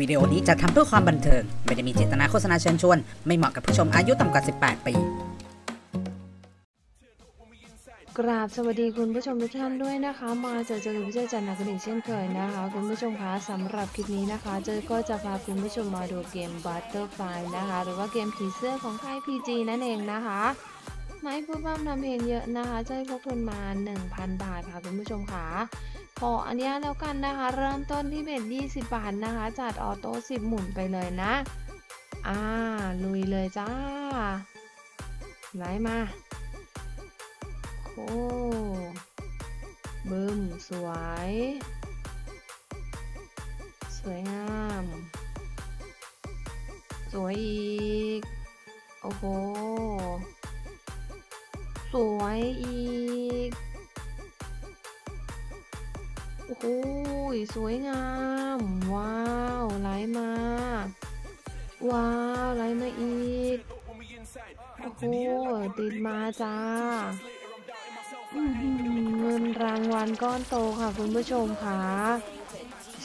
วิดีโอนี้จะทำเพื่อความบันเทิงไม่ได้มีเจตนาโฆษณาเชิญชวนไม่เหมาะกับผู้ชมอายุต่ำกว่า18ปีกราบสวัสดีคุณผู้ชมทุกท่านด้วยนะคะมาเจอคุณผู้ชมจากนักเรียนเช่นเคยนะคะคุณผู้ชมคะสำหรับคลิปนี้นะคะเจอก็จะพาคุณผู้ชมมาดูเกม Butterfly นะคะหรือว่าเกมผีเสื้อของค่าย pg นั่นเองนะคะไม่พูดว่านำเพลงเยอะนะคะเจอพกทุนมา 1,000 บาทค่ะคุณผู้ชมค่ะขออนุญาตแล้วกันนะคะเริ่มต้นที่เบ็ด20บาทนะคะจัดออโต้10หมุนไปเลยนะลุยเลยจ้าไหลมาโอ้บึ้มสวยสวยงามสวยอีกโอ้โหสวยอีกโอ้โหสวยงามว้าวไหลมาว้าวไหลมาอีกโอ้โหติดมาจ้าเงินรางวัลก้อนโตค่ะคุณผู้ชมค่ะ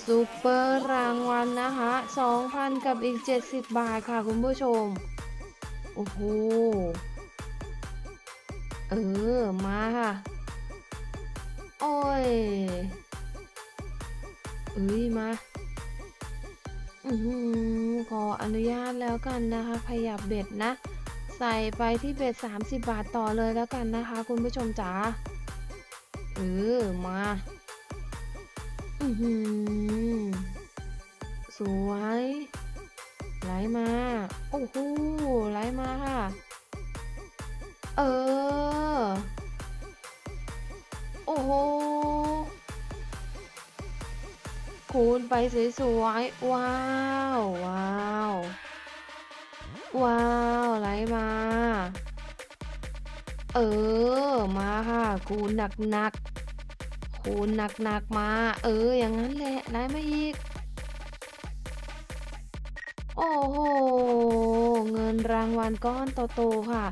ซูเปอร์รางวัลนะคะ 2,000 กับอีก70บาทค่ะคุณผู้ชมโอ้โหมาค่ะโอ้ยมาขออนุญาตแล้วกันนะคะขยับเบ็ดนะใส่ไปที่เบ็ด30บาทต่อเลยแล้วกันนะคะคุณผู้ชมจ๋ามาสวยไหลมาโอ้โหไหลมาค่ะโอ้โหคูณไปสวยๆว้าวว้าวว้าวไหลมามาค่ะคูณหนักคูณหนักมาอย่างนั้นแหละไหลมาอีกโอ้โหเงินรางวัลก้อนโตๆค่ะ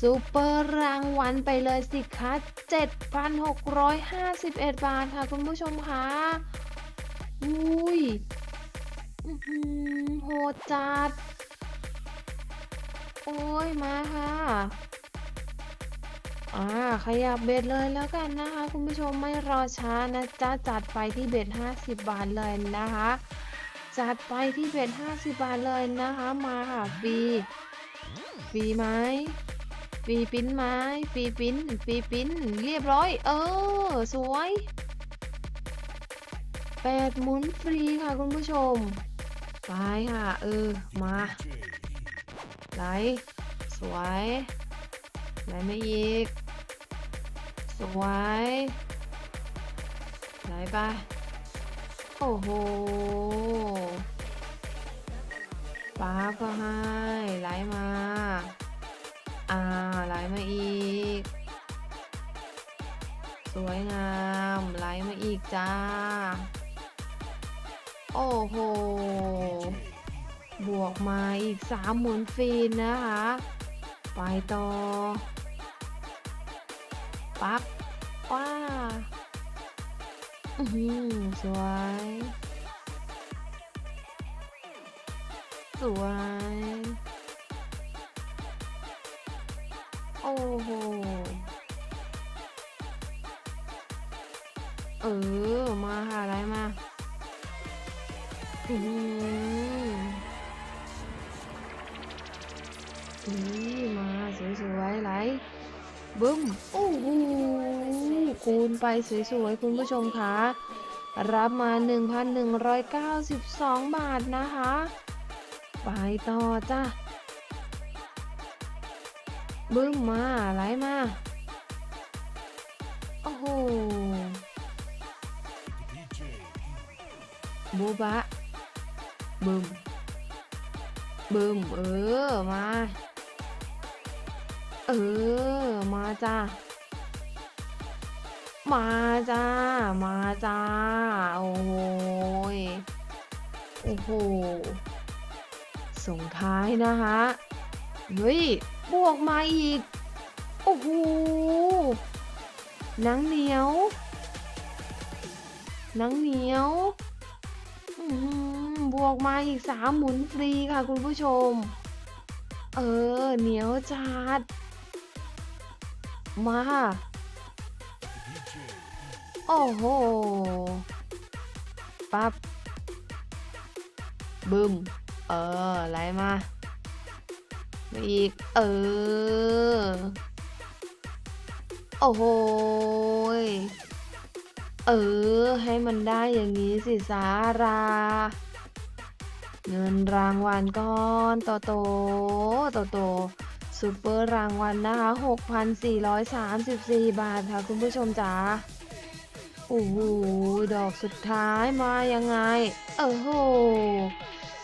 ซูเปอร์รางวัลไปเลยสิคะ7,651 บาทค่ะคุณผู้ชมค่ะอุ้ยโหดจัดโอ้ยมาค่ะขยับเบ็ดเลยแล้วกันนะคะคุณผู้ชมไม่รอช้านะจ๊ะจัดไปที่เบ็ด50บาทเลยนะคะจัดไปที่เบ็ด50บาทเลยนะคะมาค่ะฟรีไหมฟรีปิ้นไหมฟรีปิ้นเรียบร้อยสวย8หมุนฟรีค่ะคุณผู้ชมไปค่ะมาไหลสวยไหลไม่อีกสวยไหลไปโอ้โหป้าก็ให้ไหลมาไหลมาอีกสวยงามไหลมาอีกจ้าโอ้โหบวกมาอีก3หมุนฟรีนะคะไปต่อปั๊บว้าสวยสวยโอ้โหมาค่ะอะไรมามาสวยๆไหลบึ้มโอ้โหคูณไปสวยๆคุณผู้ชมคะรับมา 1,192 บาทนะคะไปต่อจ้ะบึ้มมาไหลมาโอ้โหบูบะบึ้มมามาจ้าโอ้โหส่งท้ายนะคะเฮ้ยบวกมาอีกโอ้โหหนังเหนียว บวกมาอีก3หมุนฟรีค่ะคุณผู้ชมเหนียวจัดมาโอ้โหปั๊บบึ้มไหลมาอีกโอ้โหให้มันได้อย่างนี้สิสาราเงินรางวัลก้อนโตซุปเปอร์รางวัลนะคะ 6,434 บาทค่ะคุณผู้ชมจ๋าโอ้โหดอกสุดท้ายมายังไงโห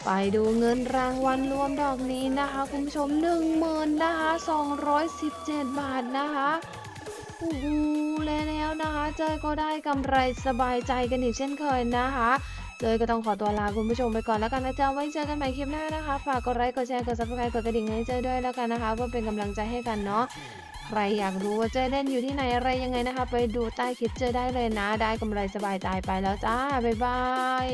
ไปดูเงินรางวัลรวมดอกนี้นะคะคุณผู้ชม 10,000 นะคะ 217 บาทนะคะโอ้โหแล้วนะคะเจอก็ได้กำไรสบายใจกันอีกเช่นเคยนะคะเจอก็ต้องขอตัวลาคุณผู้ชมไปก่อนแล้วกันนะจ๊ะไว้เจอกันใหม่คลิปหน้านะคะฝากกดไลค์กดแชร์กด Subscribe กดกระดิ่งให้เจอด้วยแล้วกันนะคะเพื่อเป็นกำลังใจให้กันเนาะใครอยากรู้ว่าเจอเล่นอยู่ที่ไหนอะไรยังไงนะคะไปดูใต้คลิปเจอได้เลยนะได้กำไรสบายใจไปแล้วจ้าบ๊ายบาย